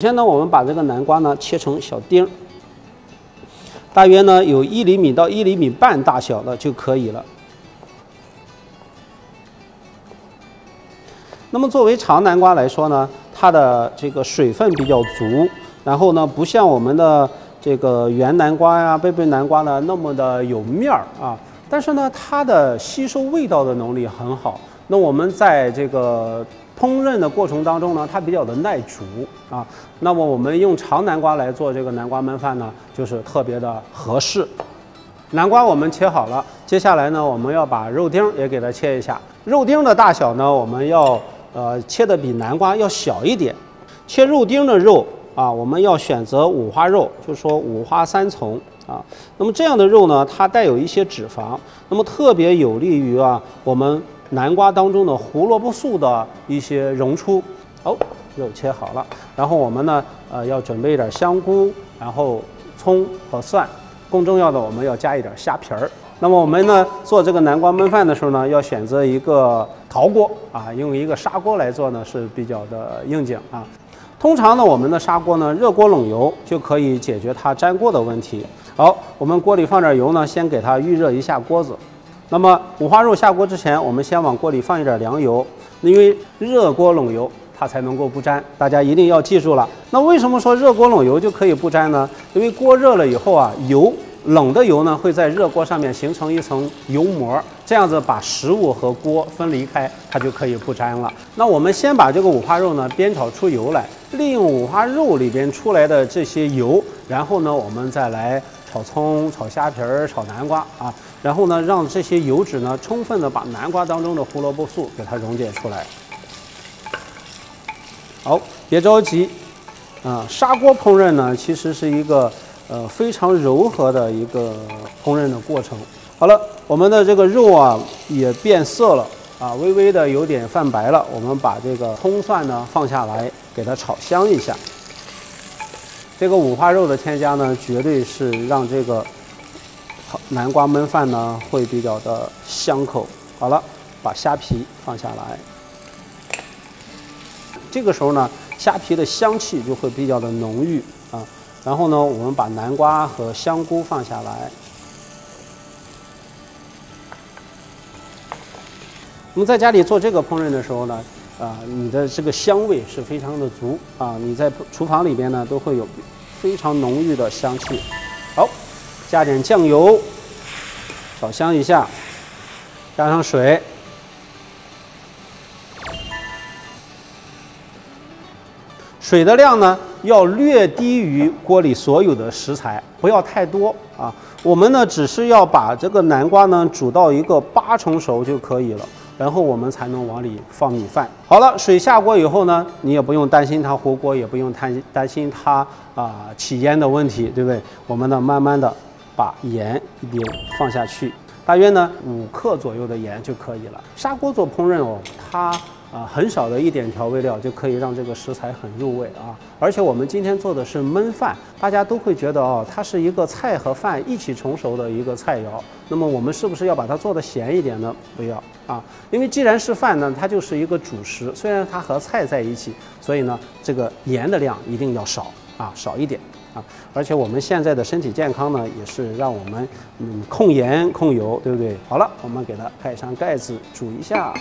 首先呢，我们把这个南瓜呢切成小丁，大约呢有1厘米到1厘米半大小的就可以了。那么作为长南瓜来说呢，它的这个水分比较足，然后呢不像我们的这个圆南瓜呀、贝贝南瓜呢那么的有面儿啊，但是呢它的吸收味道的能力很好。那我们在这个 烹饪的过程当中呢，它比较的耐煮啊。那么我们用长南瓜来做这个南瓜焖饭呢，就是特别的合适。南瓜我们切好了，接下来呢，我们要把肉丁也给它切一下。肉丁的大小呢，我们要切的比南瓜要小一点。切肉丁的肉啊，我们要选择五花肉，就说五花三层啊。那么这样的肉呢，它带有一些脂肪，那么特别有利于我们 南瓜当中的胡萝卜素的一些溶出，肉切好了，然后我们呢，要准备一点香菇，然后葱和蒜，更重要的我们要加一点虾皮儿。那么我们呢做这个南瓜焖饭的时候呢，要选择一个陶锅啊，用一个砂锅来做呢是比较的应景啊。通常呢我们的砂锅呢热锅冷油就可以解决它粘锅的问题。好，我们锅里放点油呢，先给它预热一下锅子。 那么五花肉下锅之前，我们先往锅里放一点凉油，因为热锅冷油它才能够不粘。大家一定要记住了。那为什么说热锅冷油就可以不粘呢？因为锅热了以后啊，冷的油呢会在热锅上面形成一层油膜，这样子把食物和锅分离开，它就可以不粘了。那我们先把这个五花肉呢煸炒出油来，利用五花肉里边出来的这些油，然后呢我们再来 炒葱、炒虾皮儿、炒南瓜啊，然后呢，让这些油脂呢充分的把南瓜当中的胡萝卜素给它溶解出来。好，别着急，砂锅烹饪呢其实是一个非常柔和的一个烹饪的过程。好了，我们的这个肉啊也变色了啊，微微的有点泛白了。我们把这个葱蒜呢放下来，给它炒香一下。 这个五花肉的添加呢，绝对是让这个南瓜焖饭呢会比较的香口。好了，把虾皮放下来，这个时候呢，虾皮的香气就会比较的浓郁啊。然后呢，我们把南瓜和香菇放下来。我们在家里做这个烹饪的时候呢， 你的这个香味是非常的足啊！你在厨房里边呢都会有非常浓郁的香气。好，加点酱油，炒香一下，加上水。水的量呢要略低于锅里所有的食材，不要太多啊。我们呢只是要把这个南瓜呢煮到一个8成熟就可以了。 然后我们才能往里放米饭。好了，水下锅以后呢，你也不用担心它糊锅，也不用担心它起烟的问题，对不对？我们呢，慢慢的把盐也放下去，大约呢5克左右的盐就可以了。砂锅做烹饪哦，它很少的一点调味料就可以让这个食材很入味啊。而且我们今天做的是焖饭，大家都会觉得它是一个菜和饭一起成熟的一个菜肴。那么我们是不是要把它做的咸一点呢？不要。 啊，因为既然是饭呢，它就是一个主食，虽然它和菜在一起，所以呢，这个盐的量一定要少啊，少一点啊。而且我们现在的身体健康呢，也是让我们控盐控油，对不对？好了，我们给它盖上盖子煮一下。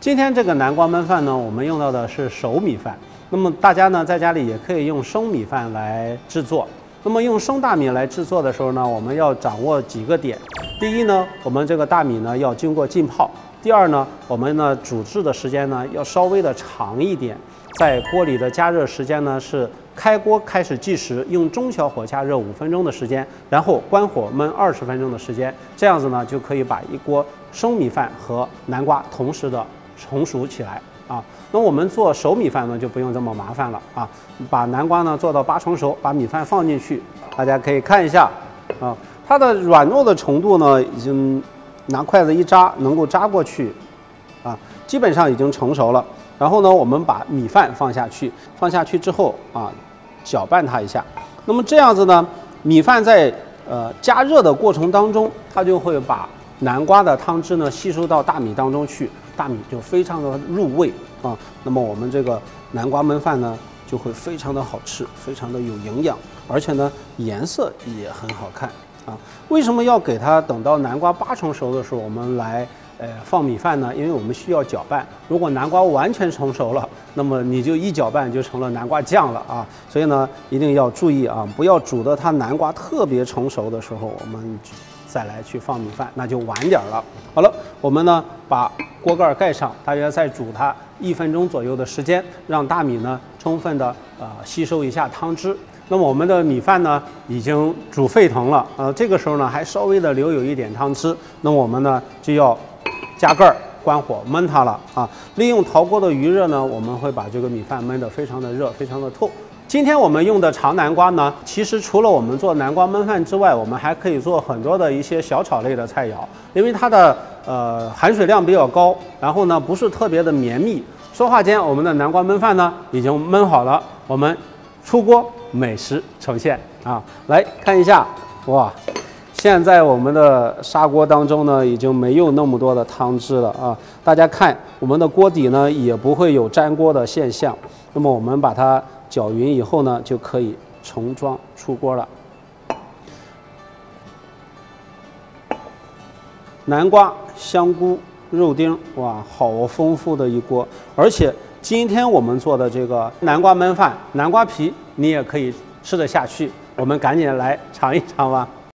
今天这个南瓜焖饭呢，我们用到的是熟米饭，那么大家呢在家里也可以用生米饭来制作。 那么用生大米来制作的时候呢，我们要掌握几个点。第一呢，我们这个大米呢要经过浸泡；第二呢，我们呢煮制的时间呢要稍微的长一点，在锅里的加热时间呢是开锅开始计时，用中小火加热5分钟的时间，然后关火焖20分钟的时间。这样子呢就可以把一锅生米饭和南瓜同时的成熟起来。 啊，那我们做熟米饭呢，就不用这么麻烦了啊。把南瓜呢做到8成熟，把米饭放进去，大家可以看一下啊，它的软糯的程度呢，已经拿筷子一扎，能够扎过去啊，基本上已经成熟了。然后呢，我们把米饭放下去，放下去之后啊，搅拌它一下。那么这样子呢，米饭在加热的过程当中，它就会把 南瓜的汤汁呢，吸收到大米当中去，大米就非常的入味啊。那么我们这个南瓜焖饭呢，就会非常的好吃，非常的有营养，而且呢颜色也很好看啊。为什么要给它等到南瓜8成熟的时候我们来放米饭呢？因为我们需要搅拌。如果南瓜完全成熟了，那么你就一搅拌就成了南瓜酱了啊。所以呢一定要注意啊，不要煮到它南瓜特别成熟的时候我们再来去放米饭，那就晚点了。好了，我们呢把锅盖盖上，大约再煮它1分钟左右的时间，让大米呢充分的吸收一下汤汁。那么我们的米饭呢已经煮沸腾了，这个时候呢还稍微的留有一点汤汁，那么我们呢就要加盖儿，关火焖它了啊。利用陶锅的余热呢，我们会把这个米饭焖得非常的热，非常的透。今天我们用的长南瓜呢，其实除了我们做南瓜焖饭之外，我们还可以做很多的一些小炒类的菜肴，因为它的含水量比较高，然后呢不是特别的绵密。说话间，我们的南瓜焖饭呢已经焖好了，我们出锅美食呈现啊！来看一下，哇，现在我们的砂锅当中呢已经没有那么多的汤汁了啊！大家看，我们的锅底呢也不会有粘锅的现象。那么我们把它搅匀以后呢，就可以盛装出锅了。南瓜、香菇、肉丁，哇，好丰富的一锅！而且今天我们做的这个南瓜焖饭，南瓜皮你也可以吃得下去。我们赶紧来尝一尝吧。